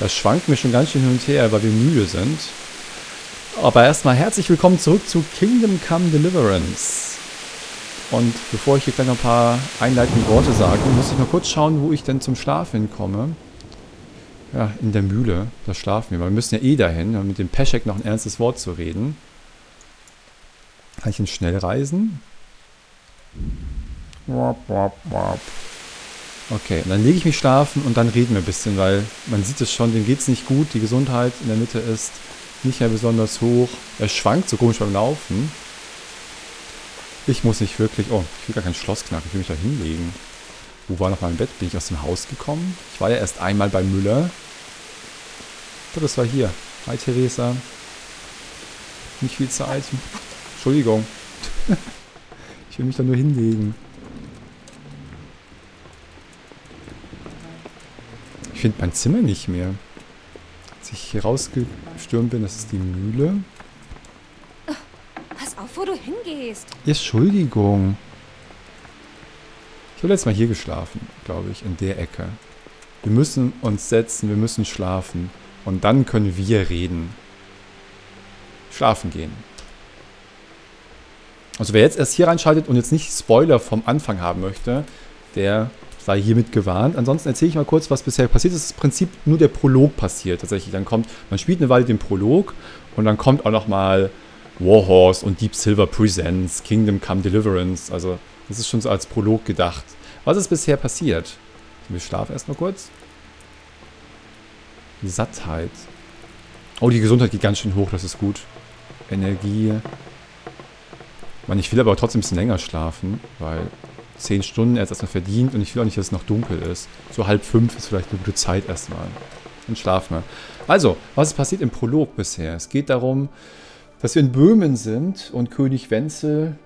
Das schwankt mir schon ganz schön hin und her, weil wir müde sind. Aber erstmal herzlich willkommen zurück zu Kingdom Come Deliverance. Und bevor ich hier gleich noch ein paar einleitende Worte sage, muss ich mal kurz schauen, wo ich denn zum Schlafen komme. Ja, in der Mühle, da schlafen wir. Weil wir müssen ja eh dahin, um mit dem Pešek noch ein ernstes Wort zu reden. Kann ich denn schnell reisen? Okay, und dann lege ich mich schlafen und dann reden wir ein bisschen, weil man sieht es schon, dem geht es nicht gut. Die Gesundheit in der Mitte ist nicht mehr besonders hoch. Er schwankt so komisch beim Laufen. Ich muss nicht wirklich... Oh, ich will gar kein Schloss knacken, ich will mich da hinlegen. Wo war noch mein Bett? Bin ich aus dem Haus gekommen? Ich war ja erst einmal bei Müller. Oh, das war hier. Hi, Theresa. Nicht viel Zeit. Entschuldigung. Ich will mich da nur hinlegen. Ich finde mein Zimmer nicht mehr. Als ich hier rausgestürmt bin, das ist die Mühle. Pass auf, wo du hingehst. Entschuldigung. Ich habe letztes Mal hier geschlafen, glaube ich, in der Ecke. Wir müssen uns setzen, wir müssen schlafen. Und dann können wir reden. Schlafen gehen. Also wer jetzt erst hier reinschaltet und jetzt nicht Spoiler vom Anfang haben möchte, der sei hiermit gewarnt. Ansonsten erzähle ich mal kurz, was bisher passiert ist. Das ist im Prinzip nur der Prolog passiert tatsächlich. Dann kommt, man spielt eine Weile den Prolog und dann kommt auch nochmal Warhorse und Deep Silver Presents, Kingdom Come Deliverance. Also das ist schon so als Prolog gedacht. Was ist bisher passiert? Wir schlafen erstmal kurz. Sattheit. Oh, die Gesundheit geht ganz schön hoch, das ist gut. Energie... Mann, ich will aber trotzdem ein bisschen länger schlafen, weil 10 Stunden erstmal verdient und ich will auch nicht, dass es noch dunkel ist. So 4:30 ist vielleicht eine gute Zeit erstmal. Dann schlafen wir. Also, was ist passiert im Prolog bisher? Es geht darum, dass wir in Böhmen sind und König Wenzel,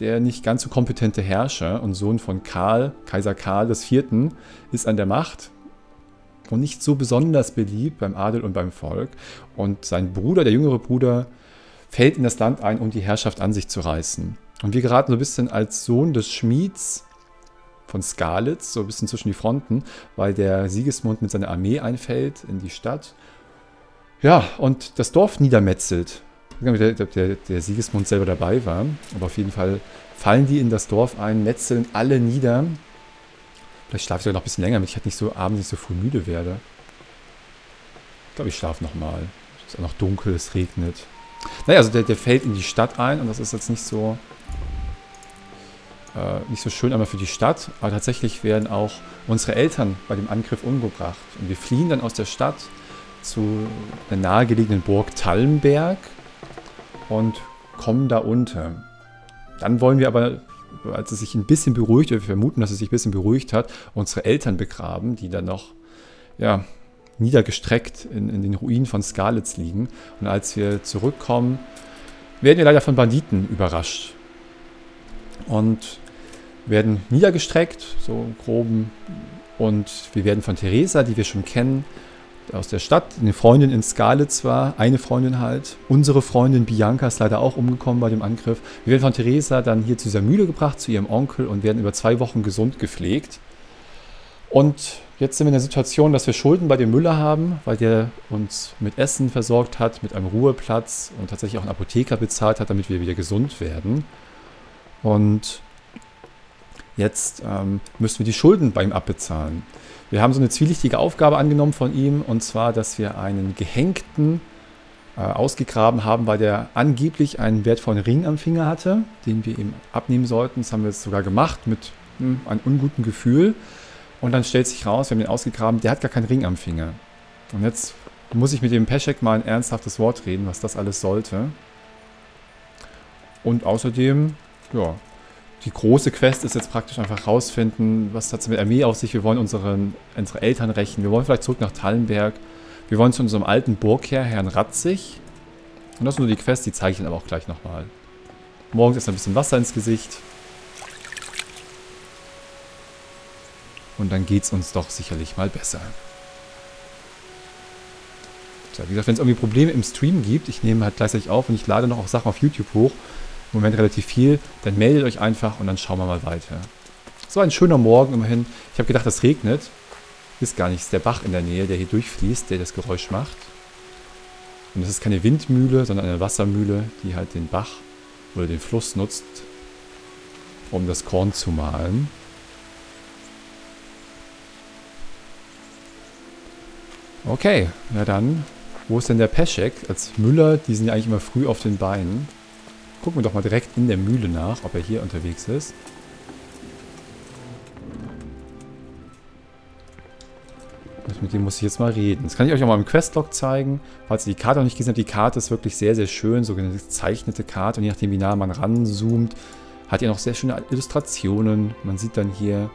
der nicht ganz so kompetente Herrscher und Sohn von Karl, Kaiser Karl IV., ist an der Macht und nicht so besonders beliebt beim Adel und beim Volk. Und sein Bruder, der jüngere Bruder, fällt in das Land ein, um die Herrschaft an sich zu reißen. Und wir geraten so ein bisschen als Sohn des Schmieds von Skalitz, so ein bisschen zwischen die Fronten, weil der Sigismund mit seiner Armee einfällt in die Stadt. Ja, und das Dorf niedermetzelt. Ich weiß gar nicht, ob der Sigismund selber dabei war, aber auf jeden Fall fallen die in das Dorf ein, metzeln alle nieder. Vielleicht schlafe ich sogar noch ein bisschen länger, damit ich halt nicht so abends nicht so früh müde werde. Ich glaube, ich schlafe nochmal. Es ist auch noch dunkel, es regnet. Naja, also der fällt in die Stadt ein und das ist jetzt nicht so schön einmal für die Stadt, aber tatsächlich werden auch unsere Eltern bei dem Angriff umgebracht. Und wir fliehen dann aus der Stadt zu der nahegelegenen Burg Talmberg und kommen da unter. Dann wollen wir aber, als es sich ein bisschen beruhigt, oder wir vermuten, dass es sich ein bisschen beruhigt hat, unsere Eltern begraben, die dann noch, ja... niedergestreckt in den Ruinen von Skalitz liegen. Und als wir zurückkommen, werden wir leider von Banditen überrascht. Und werden niedergestreckt, so im Groben. Und wir werden von Theresa, die wir schon kennen, aus der Stadt, eine Freundin in Skalitz war, eine Freundin halt. Unsere Freundin Bianca ist leider auch umgekommen bei dem Angriff. Wir werden von Theresa dann hier zu dieser Mühle gebracht, zu ihrem Onkel und werden über 2 Wochen gesund gepflegt. Und jetzt sind wir in der Situation, dass wir Schulden bei dem Müller haben, weil der uns mit Essen versorgt hat, mit einem Ruheplatz und tatsächlich auch einen Apotheker bezahlt hat, damit wir wieder gesund werden. Und jetzt müssen wir die Schulden bei ihm abbezahlen. Wir haben so eine zwielichtige Aufgabe angenommen von ihm, und zwar, dass wir einen Gehängten ausgegraben haben, weil der angeblich einen wertvollen Ring am Finger hatte, den wir ihm abnehmen sollten. Das haben wir jetzt sogar gemacht mit einem unguten Gefühl. Und dann stellt sich raus, wir haben den ausgegraben, der hat gar keinen Ring am Finger. Und jetzt muss ich mit dem Pešek mal ein ernsthaftes Wort reden, was das alles sollte. Und außerdem, ja, die große Quest ist jetzt praktisch einfach rausfinden, was hat es mit der Armee auf sich. Wir wollen unsere Eltern rächen, wir wollen vielleicht zurück nach Talmberg. Wir wollen zu unserem alten Burgherr, Herrn Radzig. Und das ist nur die Quest, die zeige ich Ihnen aber auch gleich nochmal. Morgens ist ein bisschen Wasser ins Gesicht. Und dann geht es uns doch sicherlich mal besser. So, wie gesagt, wenn es irgendwie Probleme im Stream gibt, ich nehme halt gleichzeitig auf und ich lade noch auch Sachen auf YouTube hoch. Im Moment relativ viel. Dann meldet euch einfach und dann schauen wir mal weiter. Es war ein schöner Morgen immerhin. Ich habe gedacht, es regnet. ist gar nicht, es ist der Bach in der Nähe, der hier durchfließt, der das Geräusch macht. Und das ist keine Windmühle, sondern eine Wassermühle, die halt den Bach oder den Fluss nutzt, um das Korn zu mahlen. Okay, na dann, wo ist denn der Pešek? Als Müller, die sind ja eigentlich immer früh auf den Beinen. Gucken wir doch mal direkt in der Mühle nach, ob er hier unterwegs ist. Mit dem muss ich jetzt mal reden. Das kann ich euch auch mal im Questlog zeigen. Falls ihr die Karte noch nicht gesehen habt, die Karte ist wirklich sehr, sehr schön. So eine gezeichnete Karte. Und je nachdem, wie nah man ranzoomt, hat ihr noch sehr schöne Illustrationen. Man sieht dann hier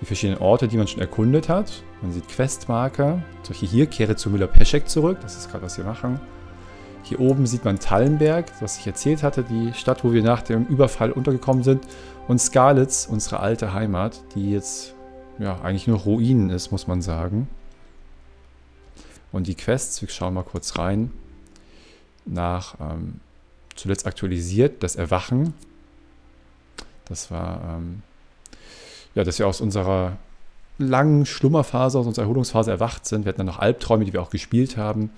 die verschiedenen Orte, die man schon erkundet hat. Man sieht Questmarker. Solche hier, kehre zu Müller Pešek zurück. Das ist gerade, was wir machen. Hier oben sieht man Talmberg, was ich erzählt hatte. Die Stadt, wo wir nach dem Überfall untergekommen sind. Und Skalitz, unsere alte Heimat, die jetzt ja eigentlich nur Ruinen ist, muss man sagen. Und die Quests, wir schauen mal kurz rein, nach zuletzt aktualisiert, das Erwachen. Das war, ja, dass wir aus unserer langen Schlummerphase, aus unserer Erholungsphase erwacht sind. Wir hatten dann noch Albträume, die wir auch gespielt haben.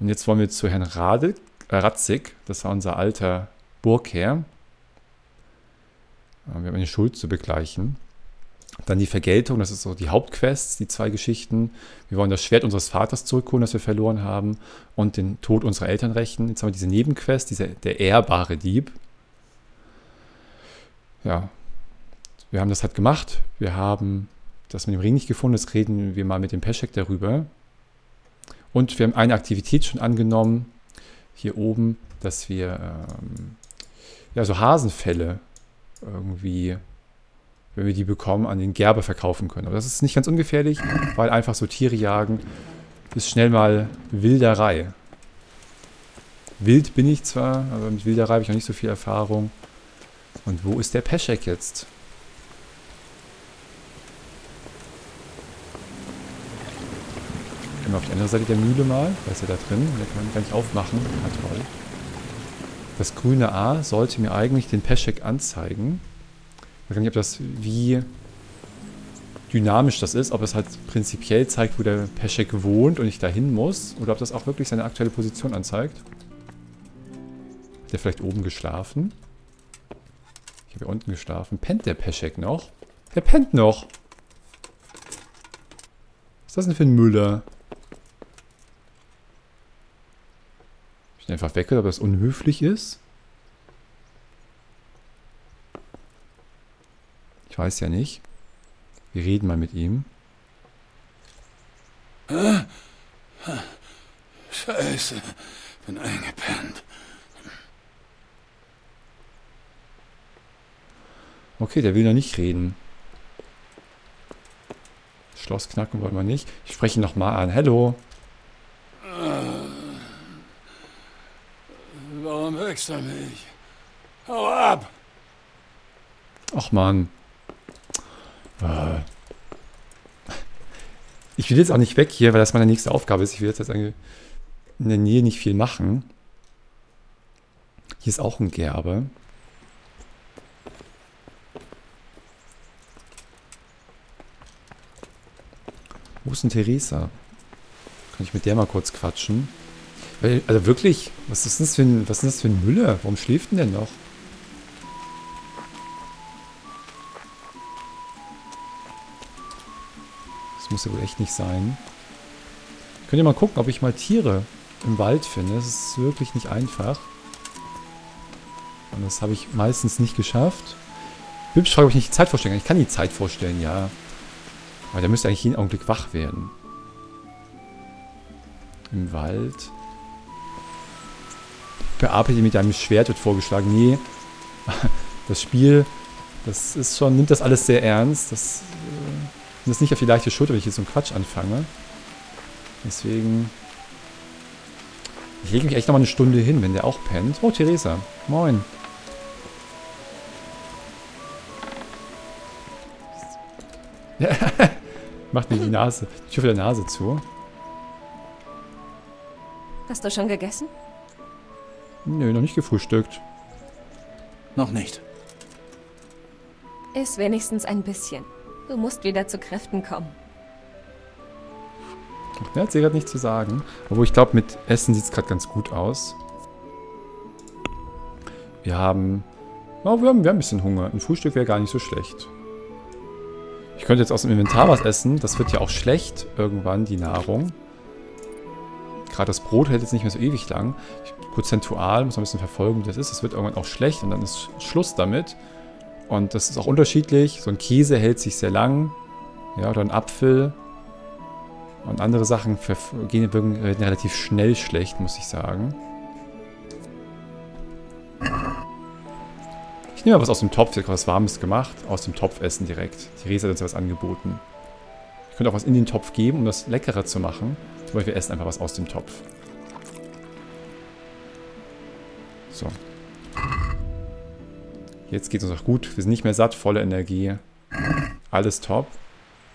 Und jetzt wollen wir zu Herrn Radzig, das war unser alter Burgherr. Wir haben eine Schuld zu begleichen. Dann die Vergeltung, das ist so die Hauptquest, die zwei Geschichten. Wir wollen das Schwert unseres Vaters zurückholen, das wir verloren haben. Und den Tod unserer Eltern rächen. Jetzt haben wir diese Nebenquest, der ehrbare Dieb. Ja, wir haben das halt gemacht. Wir haben das mit dem Ring nicht gefunden, jetzt reden wir mal mit dem Pešek darüber. Und wir haben eine Aktivität schon angenommen, hier oben, dass wir ja, so Hasenfälle irgendwie, wenn wir die bekommen, an den Gerber verkaufen können. Aber das ist nicht ganz ungefährlich, weil einfach so Tiere jagen ist schnell mal Wilderei. Wild bin ich zwar, aber mit Wilderei habe ich noch nicht so viel Erfahrung. Und wo ist der Pešek jetzt? Gehen wir auf die andere Seite der Mühle mal. Da ist er da drin. Der kann man gar nicht aufmachen. Ah, toll. Das grüne A sollte mir eigentlich den Pešek anzeigen. Ich weiß nicht, ob das, wie dynamisch das ist, ob es halt prinzipiell zeigt, wo der Pešek wohnt und ich dahin muss, oder ob das auch wirklich seine aktuelle Position anzeigt. Hat der vielleicht oben geschlafen? Ich habe hier unten geschlafen. Pennt der Pešek noch? Der pennt noch! Was ist das denn für ein Müller? Ich bin einfach weg, ob das unhöflich ist. Weiß ja nicht. Wir reden mal mit ihm. Scheiße, bin eingepennt. Okay, der will noch nicht reden. Schloss knacken wollen wir nicht. Ich spreche ihn nochmal an. Hallo. Warum wächst er mich? Hau ab! Ach Mann. Ich will jetzt auch nicht weg hier, weil das meine nächste Aufgabe ist. Ich will jetzt in der Nähe nicht viel machen. Hier ist auch ein Gerbe. Wo ist denn Theresa? Kann ich mit der mal kurz quatschen? Also wirklich, was ist das für ein Müller? Warum schläft denn noch? Muss ja wohl echt nicht sein. Könnt ihr mal gucken, ob ich mal Tiere im Wald finde. Das ist wirklich nicht einfach. Und das habe ich meistens nicht geschafft. Bibsch fragt, ob ich nicht die Zeit vorstellen kann. Ich kann die Zeit vorstellen, ja. Aber der müsste eigentlich jeden Augenblick wach werden. Im Wald. Bearbeitet mit einem Schwert wird vorgeschlagen. Nee. Das Spiel, das ist schon, nimmt das alles sehr ernst. Das ist nicht auf die leichte Schulter, wenn ich jetzt so einen Quatsch anfange. Deswegen... Ich lege mich echt nochmal eine Stunde hin, wenn der auch pennt. Oh, Theresa. Moin. Macht mir die Nase, die Tür der Nase zu. Hast du schon gegessen? Nö, noch nicht gefrühstückt. Noch nicht. Iss wenigstens ein bisschen. Du musst wieder zu Kräften kommen. Der hat sie gerade nichts zu sagen. Obwohl, ich glaube, mit Essen sieht es gerade ganz gut aus. Wir haben ein bisschen Hunger. Ein Frühstück wäre gar nicht so schlecht. Ich könnte jetzt aus dem Inventar was essen. Das wird ja auch schlecht irgendwann, die Nahrung. Gerade das Brot hält jetzt nicht mehr so ewig lang. Prozentual muss man ein bisschen verfolgen, wie das ist. Das wird irgendwann auch schlecht und dann ist Schluss damit. Und das ist auch unterschiedlich. So ein Käse hält sich sehr lang. Ja, oder ein Apfel. Und andere Sachen werden relativ schnell schlecht, muss ich sagen. Ich nehme mal was aus dem Topf. Ich habe was Warmes gemacht. Aus dem Topf essen direkt. Theresa hat uns ja was angeboten. Ich könnte auch was in den Topf geben, um das leckerer zu machen. Zum Beispiel, wir essen einfach was aus dem Topf. So. Jetzt geht es uns auch gut. Wir sind nicht mehr satt, volle Energie. Alles top.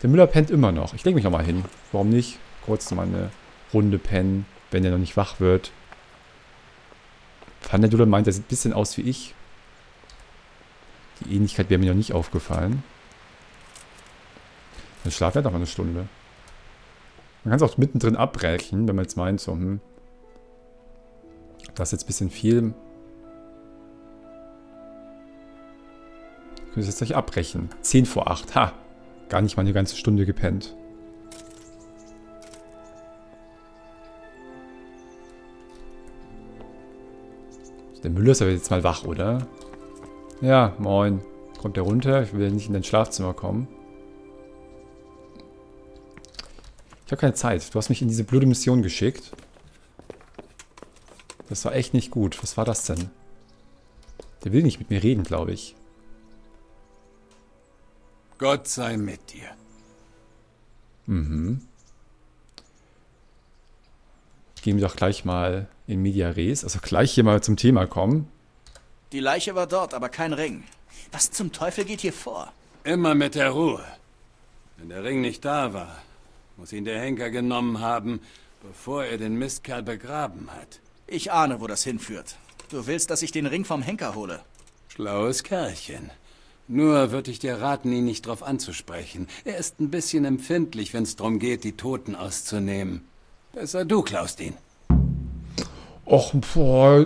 Der Müller pennt immer noch. Ich lege mich nochmal hin. Warum nicht? Kurz nochmal eine Runde pennen, wenn er noch nicht wach wird. Van der Dulle meint, er sieht ein bisschen aus wie ich. Die Ähnlichkeit wäre mir noch nicht aufgefallen. Dann schlafen wir halt noch mal eine Stunde. Man kann es auch mittendrin abbrechen, wenn man jetzt meint, so, das ist jetzt ein bisschen viel. Ich könnte es jetzt gleich abbrechen. 10 vor 8. Ha! Gar nicht mal eine ganze Stunde gepennt. Der Müller ist aber jetzt mal wach, oder? Ja, moin. Kommt der runter? Ich will nicht in dein Schlafzimmer kommen. Ich habe keine Zeit. Du hast mich in diese blöde Mission geschickt. Das war echt nicht gut. Was war das denn? Der will nicht mit mir reden, glaube ich. Gott sei mit dir. Mhm. Gehen wir doch gleich mal in Media Res, also gleich hier mal zum Thema kommen. Die Leiche war dort, aber kein Ring. Was zum Teufel geht hier vor? Immer mit der Ruhe. Wenn der Ring nicht da war, muss ihn der Henker genommen haben, bevor er den Mistkerl begraben hat. Ich ahne, wo das hinführt. Du willst, dass ich den Ring vom Henker hole? Schlaues Kerlchen. Nur würde ich dir raten, ihn nicht drauf anzusprechen. Er ist ein bisschen empfindlich, wenn es darum geht, die Toten auszunehmen. Besser du klaust ihn. Och, boah.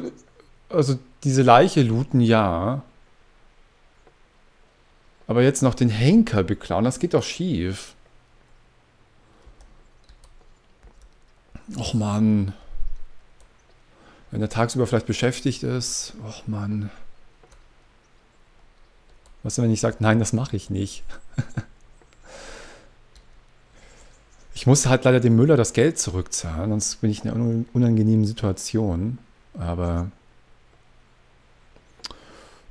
Also diese Leiche looten, ja. Aber jetzt noch den Henker beklauen, das geht doch schief. Och, Mann. Wenn er tagsüber vielleicht beschäftigt ist. Och, Mann. Was, wenn ich sage, nein, das mache ich nicht. Ich muss halt leider dem Müller das Geld zurückzahlen, sonst bin ich in einer unangenehmen Situation. Aber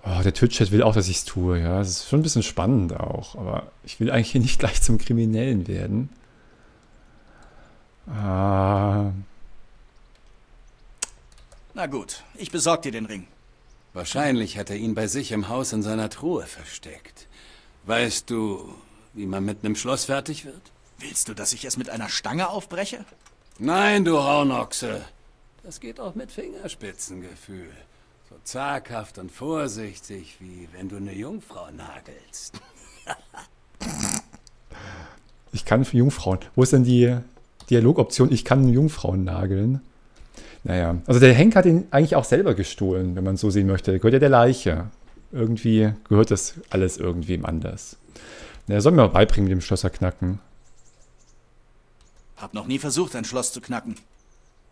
oh, der Twitch-Chat will auch, dass ich es tue. Ja, es ist schon ein bisschen spannend auch. Aber ich will eigentlich hier nicht gleich zum Kriminellen werden. Na gut, ich besorge dir den Ring. Wahrscheinlich hat er ihn bei sich im Haus in seiner Truhe versteckt. Weißt du, wie man mit einem Schloss fertig wird? Willst du, dass ich es mit einer Stange aufbreche? Nein, du Raunochse. Das geht auch mit Fingerspitzengefühl. So zaghaft und vorsichtig, wie wenn du eine Jungfrau nagelst. Ich kann für Jungfrauen. Wo ist denn die Dialogoption? Ich kann Jungfrauen nageln. Naja, also der Henk hat ihn eigentlich auch selber gestohlen, wenn man so sehen möchte. Der gehört ja der Leiche. Irgendwie gehört das alles irgendwem anders. Naja, soll mir mal beibringen mit dem Schlösser knacken. Hab noch nie versucht, ein Schloss zu knacken.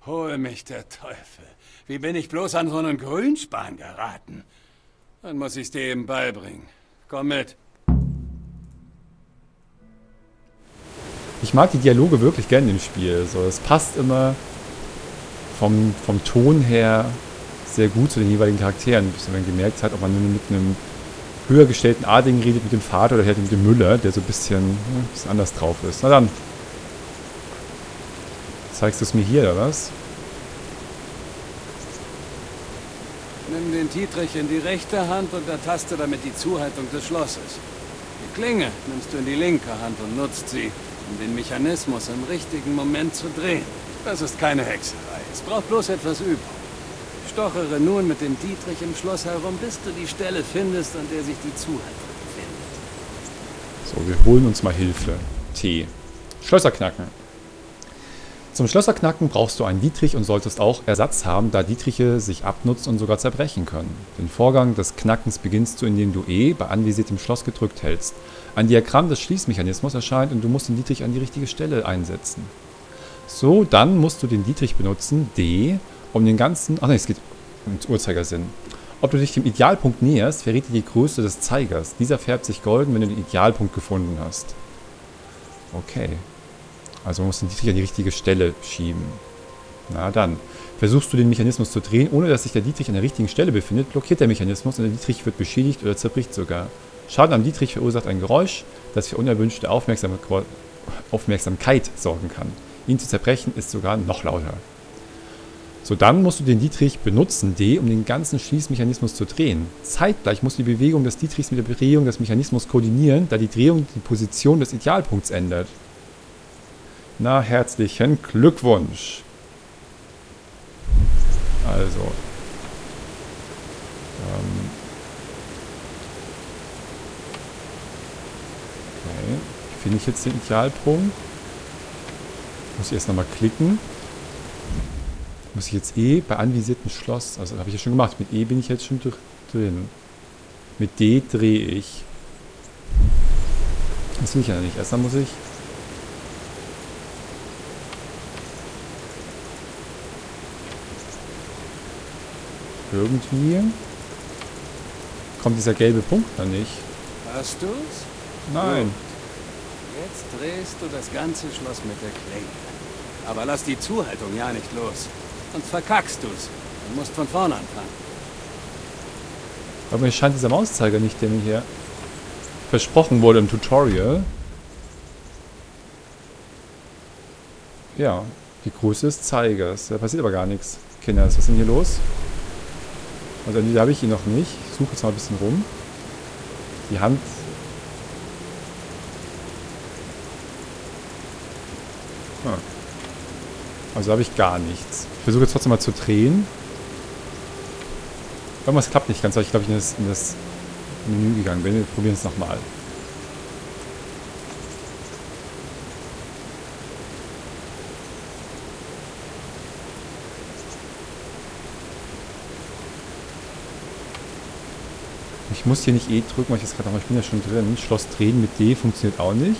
Hol mich der Teufel. Wie bin ich bloß an so einen Grünspan geraten? Dann muss ich's dir eben beibringen. Komm mit. Ich mag die Dialoge wirklich gerne im Spiel. So, es passt immer vom Ton her sehr gut zu den jeweiligen Charakteren, bis man gemerkt hat, ob man nur mit einem höher gestellten Adligen redet, mit dem Vater oder halt mit dem Müller, der so ein bisschen anders drauf ist. Na dann. Zeigst du es mir hier, oder was? Nimm den Dietrich in die rechte Hand und ertaste damit die Zuhaltung des Schlosses. Die Klinge nimmst du in die linke Hand und nutzt sie, um den Mechanismus im richtigen Moment zu drehen. Das ist keine Hexerei. Es braucht bloß etwas Übung. Stochere nun mit dem Dietrich im Schloss herum, bis du die Stelle findest, an der sich die Zuhaltung befindet. So, wir holen uns mal Hilfe. Schlösser knacken. Zum Schlösserknacken brauchst du einen Dietrich und solltest auch Ersatz haben, da Dietriche sich abnutzen und sogar zerbrechen können. Den Vorgang des Knackens beginnst du, indem du E bei anvisiertem Schloss gedrückt hältst. Ein Diagramm des Schließmechanismus erscheint und du musst den Dietrich an die richtige Stelle einsetzen. So, dann musst du den Dietrich benutzen, D, um den ganzen... Ach nein, es geht im Uhrzeigersinn. Ob du dich dem Idealpunkt näherst, verrät dir die Größe des Zeigers. Dieser färbt sich golden, wenn du den Idealpunkt gefunden hast. Okay. Also man muss den Dietrich an die richtige Stelle schieben. Na dann. Versuchst du den Mechanismus zu drehen, ohne dass sich der Dietrich an der richtigen Stelle befindet, blockiert der Mechanismus und der Dietrich wird beschädigt oder zerbricht sogar. Schaden am Dietrich verursacht ein Geräusch, das für unerwünschte Aufmerksamkeit sorgen kann. Ihn zu zerbrechen ist sogar noch lauter. So, dann musst du den Dietrich benutzen, D, um den ganzen Schließmechanismus zu drehen. Zeitgleich musst du die Bewegung des Dietrichs mit der Drehung des Mechanismus koordinieren, da die Drehung die Position des Idealpunkts ändert. Na, herzlichen Glückwunsch! Also. Okay. Finde ich jetzt den Idealpunkt? Muss ich erst nochmal klicken. Muss ich jetzt E bei anvisierten Schloss... Also, das habe ich ja schon gemacht. Mit E bin ich jetzt schon drin. Mit D drehe ich. Das will ich ja nicht. Erstmal muss ich... Irgendwie kommt dieser gelbe Punkt da nicht. Hast du's? Nein. Jetzt drehst du das ganze Schloss mit der Klinge. Aber lass die Zuhaltung ja nicht los. Sonst verkackst du's. Du musst von vorne anfangen. Aber mir scheint dieser Mauszeiger nicht, der mir hier versprochen wurde im Tutorial. Ja, die Größe des Zeigers. Da passiert aber gar nichts. Kinder, was ist denn hier los? Also entweder habe ich ihn noch nicht. Ich suche jetzt mal ein bisschen rum. Die Hand. Ah. Also habe ich gar nichts. Ich versuche jetzt trotzdem mal zu drehen. Irgendwas klappt nicht ganz, weil ich glaube ich in das Menü gegangen bin. Wir probieren es nochmal. Ich muss hier nicht E drücken, weil ich das gerade mache. Ich bin ja schon drin. Schloss drehen mit D funktioniert auch nicht.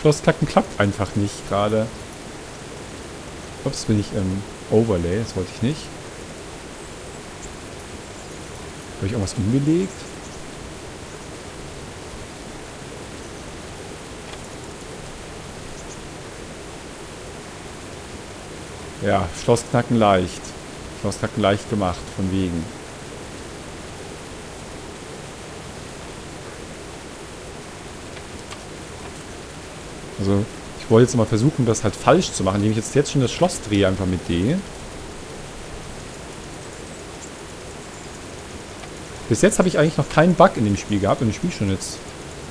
Schlossknacken klappt einfach nicht gerade. Ups, bin ich im Overlay. Das wollte ich nicht. Habe ich irgendwas umgelegt? Ja, Schlossknacken leicht. Schlossknacken leicht gemacht, von wegen. Also, ich wollte jetzt mal versuchen, das halt falsch zu machen, indem ich jetzt schon das Schloss drehe, einfach mit D. Bis jetzt habe ich eigentlich noch keinen Bug in dem Spiel gehabt und ich spiele schon jetzt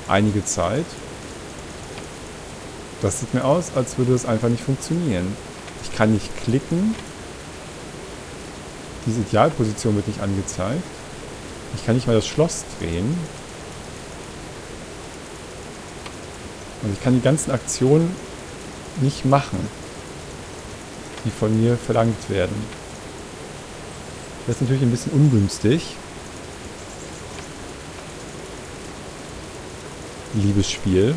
einige Zeit. Das sieht mir aus, als würde das einfach nicht funktionieren. Ich kann nicht klicken. Diese Idealposition wird nicht angezeigt. Ich kann nicht mal das Schloss drehen. Und ich kann die ganzen Aktionen nicht machen, die von mir verlangt werden. Das ist natürlich ein bisschen ungünstig. Liebes Spiel.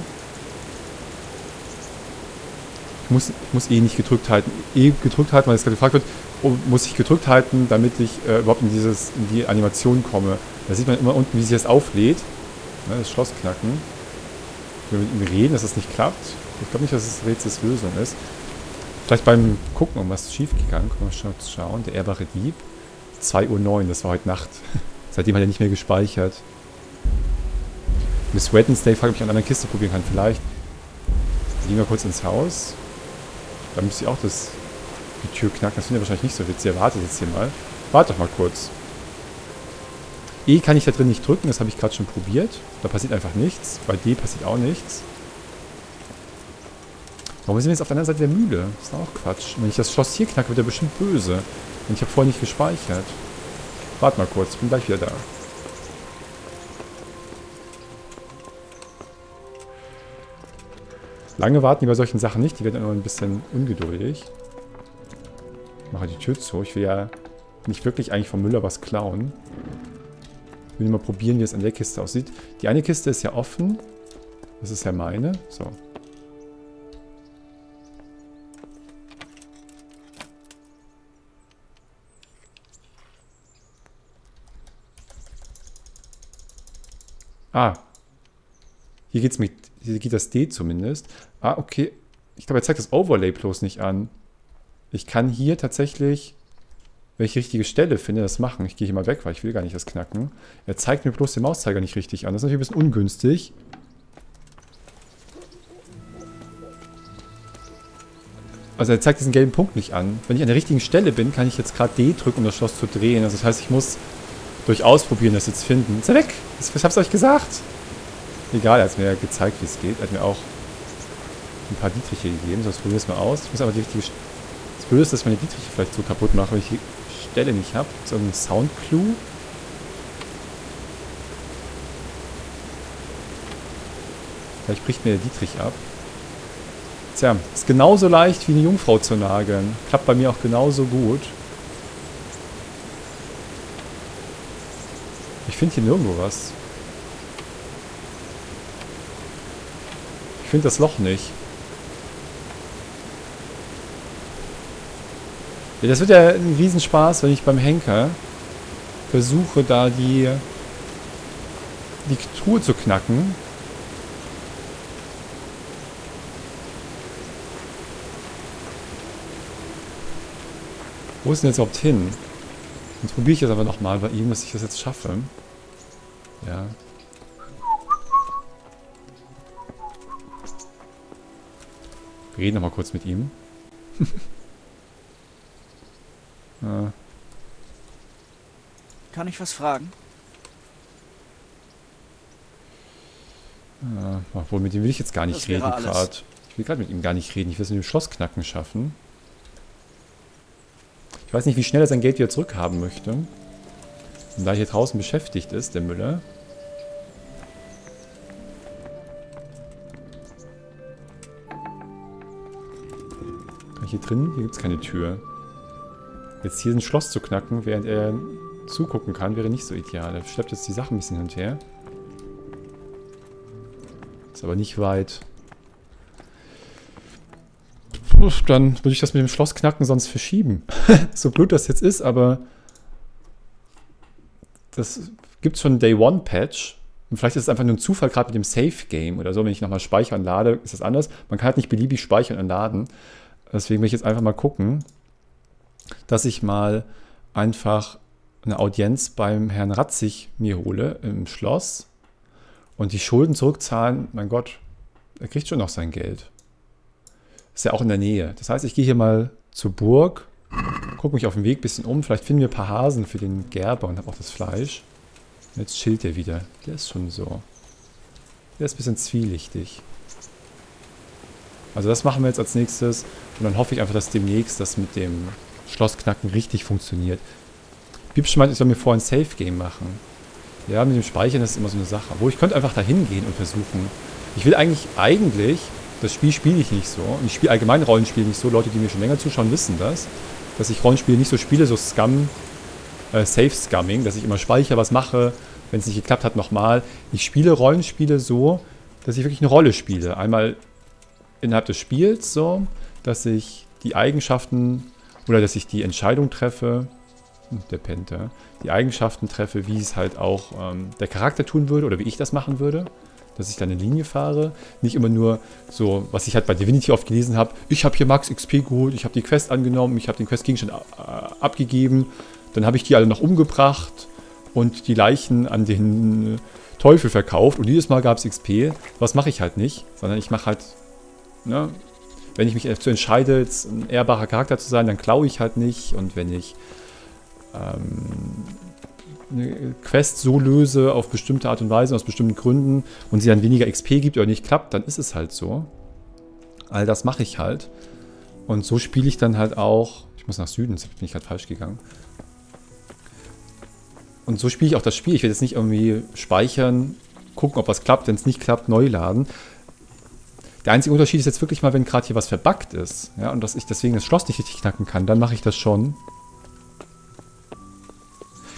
Ich muss eh nicht gedrückt halten. E gedrückt halten, weil es gerade gefragt wird. Muss ich gedrückt halten, damit ich überhaupt in die Animation komme. Da sieht man immer unten, wie sich das auflädt. Ne, das Schlossknacken. Wenn wir mit ihm reden, dass das nicht klappt. Ich glaube nicht, dass das Rätsels Lösung ist. Vielleicht beim Gucken, um was schief gegangen. Können wir mal schauen. Der ehrbare Dieb. 2:09 Uhr, das war heute Nacht. Seitdem hat er nicht mehr gespeichert. Miss Wednesday fragt, ob ich an einer Kiste probieren kann. Vielleicht. Gehen wir kurz ins Haus. Da müsste ich auch das... Die Tür knackt, das finde ich wahrscheinlich nicht so witzig. Warte jetzt hier mal. Warte doch mal kurz. E kann ich da drin nicht drücken, das habe ich gerade schon probiert. Da passiert einfach nichts. Bei D passiert auch nichts. Warum sind wir jetzt auf der anderen Seite der Mühle? Das ist auch Quatsch. Wenn ich das Schloss hier knacke, wird er bestimmt böse. Und ich habe vorher nicht gespeichert. Warte mal kurz, ich bin gleich wieder da. Lange warten die bei solchen Sachen nicht. Die werden immer ein bisschen ungeduldig. Ich mache die Tür zu. Ich will ja nicht wirklich eigentlich vom Müller was klauen. Ich will mal probieren, wie es an der Kiste aussieht. Die eine Kiste ist ja offen. Das ist ja meine. So. Ah. Hier geht's mit. Hier geht das D zumindest. Ah, okay. Ich glaube, er zeigt das Overlay bloß nicht an. Ich kann hier tatsächlich, wenn ich die richtige Stelle finde, das machen. Ich gehe hier mal weg, weil ich will gar nicht das knacken. Er zeigt mir bloß den Mauszeiger nicht richtig an. Das ist natürlich ein bisschen ungünstig. Also er zeigt diesen gelben Punkt nicht an. Wenn ich an der richtigen Stelle bin, kann ich jetzt gerade D drücken, um das Schloss zu drehen. Also das heißt, ich muss durch Ausprobieren das jetzt finden. Ist er weg? Ich hab's euch gesagt. Egal, er hat mir ja gezeigt, wie es geht. Er hat mir auch ein paar Dietriche gegeben. So, das probieren wir mal aus. Ich muss aber die richtige... Das Blöde ist, dass ich meine Dietriche vielleicht so kaputt mache, wenn ich die Stelle nicht habe. So ein Soundclue. Vielleicht bricht mir der Dietrich ab. Tja, ist genauso leicht wie eine Jungfrau zu nageln. Klappt bei mir auch genauso gut. Ich finde hier nirgendwo was. Ich finde das Loch nicht. Ja, das wird ja ein Riesenspaß, wenn ich beim Henker versuche, da die Truhe zu knacken. Wo ist denn jetzt überhaupt hin? Jetzt probiere ich das aber nochmal bei ihm, dass ich das jetzt schaffe. Ja. Wir reden nochmal kurz mit ihm. Ah. Kann ich was fragen? Ah, obwohl, mit ihm will ich jetzt gar nicht reden gerade. Ich will gerade mit ihm gar nicht reden. Ich will es mit dem Schlossknacken schaffen. Ich weiß nicht, wie schnell er sein Geld wieder zurückhaben möchte. Und da er hier draußen beschäftigt ist, der Müller. Hier drin, hier gibt es keine Tür. Jetzt hier ein Schloss zu knacken, während er zugucken kann, wäre nicht so ideal. Er schleppt jetzt die Sachen ein bisschen hin und her. Ist aber nicht weit. Dann würde ich das mit dem Schloss knacken sonst verschieben. So blöd das jetzt ist, aber das gibt schon einen Day-One-Patch. Und vielleicht ist es einfach nur ein Zufall, gerade mit dem Safe-Game oder so. Wenn ich nochmal speichern lade, ist das anders. Man kann halt nicht beliebig speichern und laden. Deswegen will ich jetzt einfach mal gucken, dass ich mal einfach eine Audienz beim Herrn Radzig mir hole im Schloss und die Schulden zurückzahlen. Mein Gott, er kriegt schon noch sein Geld. Ist ja auch in der Nähe. Das heißt, ich gehe hier mal zur Burg, gucke mich auf dem Weg ein bisschen um. Vielleicht finden wir ein paar Hasen für den Gerber und habe auch das Fleisch. Und jetzt chillt er wieder. Der ist schon so. Der ist ein bisschen zwielichtig. Also das machen wir jetzt als nächstes. Und dann hoffe ich einfach, dass demnächst das mit dem Schlossknacken richtig funktioniert. Bibsch meint, ich soll mir vorher ein Safe-Game machen. Ja, mit dem Speichern, das ist immer so eine Sache. Wo ich könnte einfach da hingehen und versuchen. Ich will eigentlich, das Spiel spiele ich nicht so. Und ich spiele allgemein Rollenspiele nicht so. Leute, die mir schon länger zuschauen, wissen das. Dass ich Rollenspiele nicht so spiele, so Safe-Scumming, dass ich immer speichere, was mache, wenn es nicht geklappt hat, nochmal. Ich spiele Rollenspiele so, dass ich wirklich eine Rolle spiele. Einmal innerhalb des Spiels so, dass ich die Eigenschaften oder dass ich die Entscheidung treffe, der Penta, die Eigenschaften treffe, wie es halt auch der Charakter tun würde oder wie ich das machen würde, dass ich da eine Linie fahre, nicht immer nur so, was ich halt bei Divinity oft gelesen habe, ich habe hier Max XP geholt, ich habe die Quest angenommen, ich habe den Questgegenstand abgegeben, dann habe ich die alle noch umgebracht und die Leichen an den Teufel verkauft und jedes Mal gab es XP, was mache ich halt nicht, sondern ich mache halt, ne? Wenn ich mich dazu entscheide, jetzt ein ehrbarer Charakter zu sein, dann klaue ich halt nicht. Und wenn ich eine Quest so löse, auf bestimmte Art und Weise, aus bestimmten Gründen, und sie dann weniger XP gibt oder nicht klappt, dann ist es halt so. All das mache ich halt. Und so spiele ich dann halt auch... Ich muss nach Süden, jetzt bin ich halt falsch gegangen. Und so spiele ich auch das Spiel. Ich werde jetzt nicht irgendwie speichern, gucken, ob was klappt. Wenn es nicht klappt, neu laden. Der einzige Unterschied ist jetzt wirklich mal, wenn gerade hier was verbuggt ist. Ja, und dass ich deswegen das Schloss nicht richtig knacken kann, dann mache ich das schon.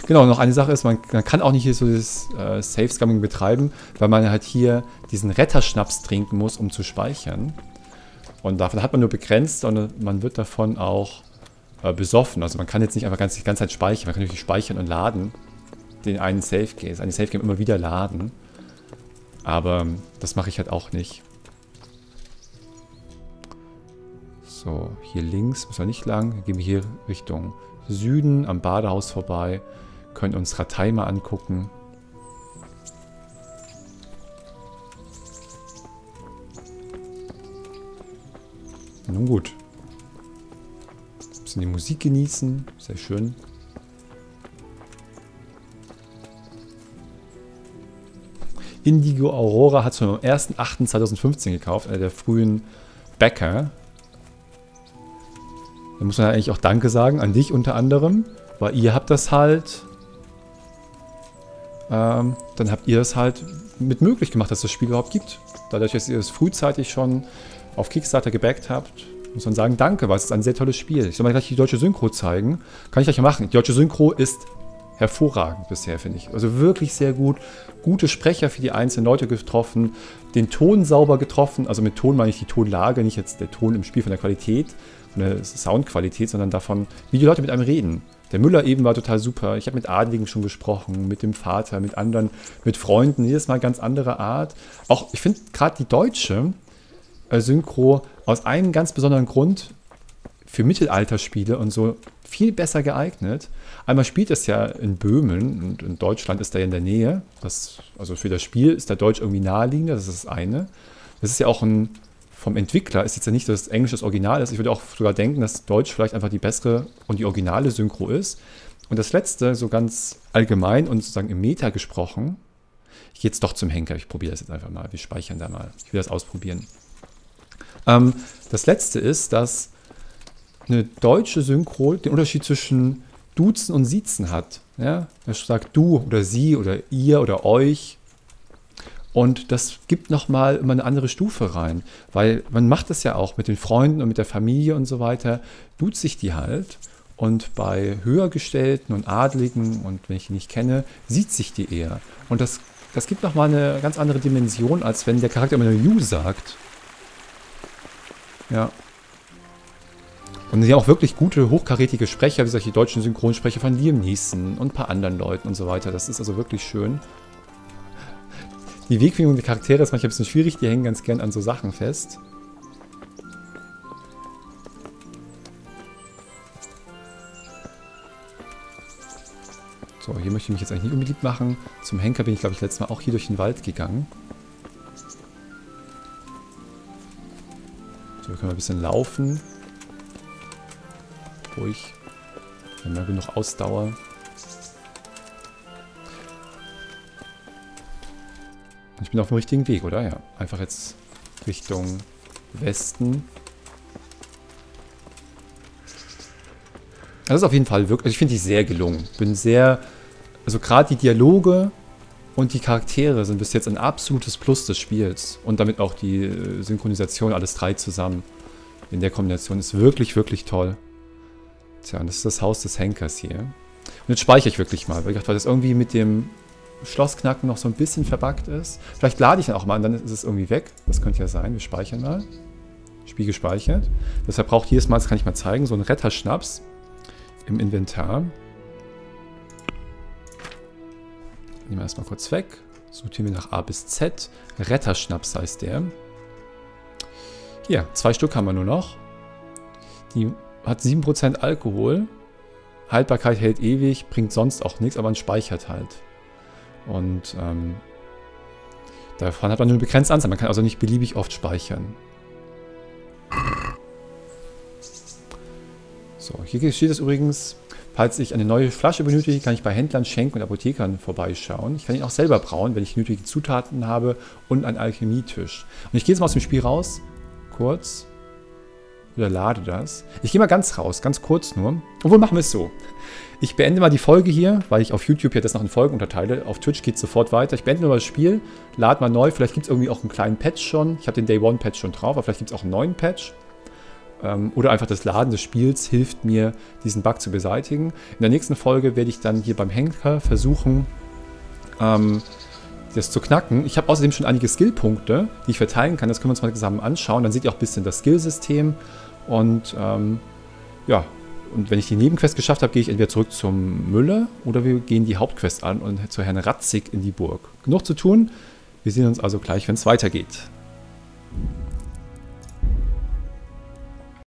Genau, noch eine Sache ist, man kann auch nicht hier so das Safe-Scumming betreiben, weil man halt hier diesen Retterschnaps trinken muss, um zu speichern. Und davon hat man nur begrenzt und man wird davon auch besoffen. Also man kann jetzt nicht einfach die ganze Zeit speichern. Man kann natürlich speichern und laden. Den einen Safe-Game, eine Safe-Game immer wieder laden. Aber das mache ich halt auch nicht. So, hier links müssen wir nicht lang. Dann gehen wir hier Richtung Süden am Badehaus vorbei. Können uns Ratei mal angucken. Nun gut. Ein bisschen die Musik genießen. Sehr schön. Indigo Aurora hat es schon am 1.8.2015 gekauft. Einer der frühen Bäcker. Da muss man halt eigentlich auch Danke sagen an dich unter anderem. Weil ihr habt das halt... dann habt ihr das halt mit möglich gemacht, dass es das Spiel überhaupt gibt. Dadurch, dass ihr es das frühzeitig schon auf Kickstarter gebackt habt, muss man sagen, danke, weil es ist ein sehr tolles Spiel. Ich soll mal gleich die deutsche Synchro zeigen. Kann ich gleich machen. Die deutsche Synchro ist hervorragend bisher, finde ich. Also wirklich sehr gut. Gute Sprecher für die einzelnen Leute getroffen. Den Ton sauber getroffen. Also mit Ton meine ich die Tonlage, nicht jetzt der Ton im Spiel von der Qualität, von der Soundqualität, sondern davon, wie die Leute mit einem reden. Der Müller eben war total super. Ich habe mit Adligen schon gesprochen, mit dem Vater, mit anderen, mit Freunden. Jedes Mal ganz andere Art. Auch, ich finde gerade die deutsche Synchro aus einem ganz besonderen Grund für Mittelalterspiele und so viel besser geeignet. Einmal spielt es ja in Böhmen und in Deutschland ist da ja in der Nähe. Das, also für das Spiel ist der Deutsch irgendwie naheliegender, das ist das eine. Das ist ja auch ein, vom Entwickler ist jetzt ja nicht, dass das Englisch das Original ist. Ich würde auch sogar denken, dass Deutsch vielleicht einfach die bessere und die originale Synchro ist. Und das letzte, so ganz allgemein und sozusagen im Meta gesprochen. Ich gehe jetzt doch zum Henker, ich probiere das jetzt einfach mal. Wir speichern da mal. Ich will das ausprobieren. Das letzte ist, dass eine deutsche Synchro den Unterschied zwischen Duzen und Siezen hat. Ja? Er sagt du oder sie oder ihr oder euch. Und das gibt nochmal immer eine andere Stufe rein. Weil man macht das ja auch mit den Freunden und mit der Familie und so weiter. Duzt sich die halt. Und bei Höhergestellten und Adligen und wenn ich die nicht kenne, sieht sich die eher. Und das gibt nochmal eine ganz andere Dimension, als wenn der Charakter immer nur you sagt. Ja. Und sie haben auch wirklich gute, hochkarätige Sprecher, wie solche deutschen Synchronsprecher von Liam Neeson und ein paar anderen Leuten und so weiter. Das ist also wirklich schön. Die Wegfindung der Charaktere ist manchmal ein bisschen schwierig, die hängen ganz gern an so Sachen fest. So, hier möchte ich mich jetzt eigentlich nicht unbeliebt machen. Zum Henker bin ich, glaube ich, letztes Mal auch hier durch den Wald gegangen. So, wir können mal ein bisschen laufen. Ruhig. Wir haben ja genug Ausdauer. Ich bin auf dem richtigen Weg, oder? Ja. Einfach jetzt Richtung Westen. Das ist auf jeden Fall wirklich... Also ich finde die sehr gelungen. Bin sehr... Also gerade die Dialoge und die Charaktere sind bis jetzt ein absolutes Plus des Spiels. Und damit auch die Synchronisation, alles drei zusammen. In der Kombination ist wirklich, wirklich toll. Tja, und das ist das Haus des Henkers hier. Und jetzt speichere ich wirklich mal, weil ich dachte, weil das irgendwie mit dem Schlossknacken noch so ein bisschen verbuggt ist. Vielleicht lade ich ihn auch mal an, dann ist es irgendwie weg. Das könnte ja sein. Wir speichern mal. Spiel gespeichert. Deshalb braucht jedes Mal, das kann ich mal zeigen, so einen Retterschnaps im Inventar. Nehmen wir erstmal kurz weg. Sortieren wir nach A bis Z. Retterschnaps heißt der. Hier, 2 Stück haben wir nur noch. Die hat 7% Alkohol. Haltbarkeit hält ewig, bringt sonst auch nichts, aber man speichert halt. Und davon hat man nur eine begrenzte Anzahl. Man kann also nicht beliebig oft speichern. So, hier steht es übrigens, falls ich eine neue Flasche benötige, kann ich bei Händlern, Schenken und Apothekern vorbeischauen. Ich kann ihn auch selber brauen, wenn ich nötige Zutaten habe und einen Alchemietisch. Und ich gehe jetzt mal aus dem Spiel raus. Kurz. Lade das. Ich gehe mal ganz raus, ganz kurz nur. Obwohl, machen wir es so. Ich beende mal die Folge hier, weil ich auf YouTube hier das noch in Folgen unterteile. Auf Twitch geht es sofort weiter. Ich beende mal das Spiel, lade mal neu. Vielleicht gibt es irgendwie auch einen kleinen Patch schon. Ich habe den Day-One-Patch schon drauf, aber vielleicht gibt es auch einen neuen Patch. Oder einfach das Laden des Spiels hilft mir, diesen Bug zu beseitigen. In der nächsten Folge werde ich dann hier beim Henker versuchen, das zu knacken. Ich habe außerdem schon einige Skillpunkte, die ich verteilen kann. Das können wir uns mal zusammen anschauen. Dann seht ihr auch ein bisschen das Skillsystem. Und ja, und wenn ich die Nebenquest geschafft habe, gehe ich entweder zurück zum Müller oder wir gehen die Hauptquest an und zu Herrn Radzig in die Burg. Genug zu tun. Wir sehen uns also gleich, wenn es weitergeht.